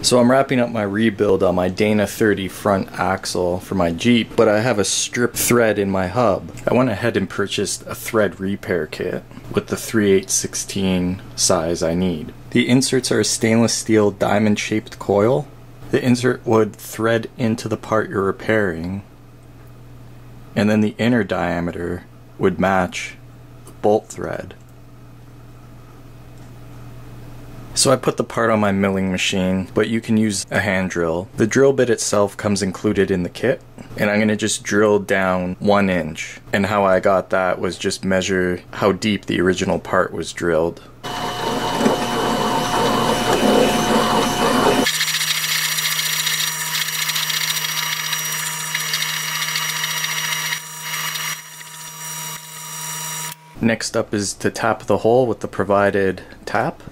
So I'm wrapping up my rebuild on my Dana 30 front axle for my Jeep, but I have a stripped thread in my hub. I went ahead and purchased a thread repair kit with the 3/8-16 size I need. The inserts are a stainless steel diamond shaped coil. The insert would thread into the part you're repairing, and then the inner diameter would match the bolt thread. So I put the part on my milling machine, but you can use a hand drill. The drill bit itself comes included in the kit, and I'm going to just drill down 1 inch. And how I got that was just measure how deep the original part was drilled. Next up is to tap the hole with the provided tap.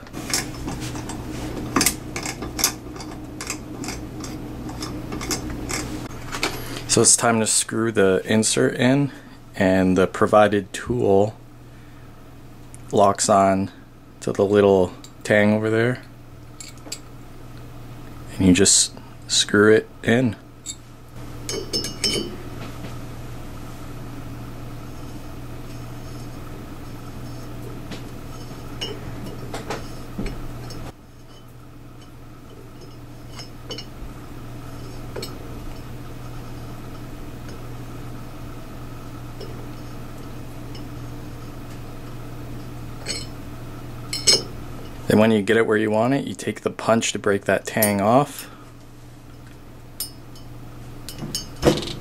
So it's time to screw the insert in, and the provided tool locks on to the little tang over there, and you just screw it in. Then when you get it where you want it, you take the punch to break that tang off. And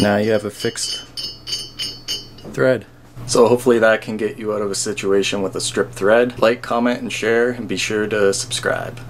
now you have a fixed thread. So hopefully that can get you out of a situation with a stripped thread. Like, comment, and share, and be sure to subscribe.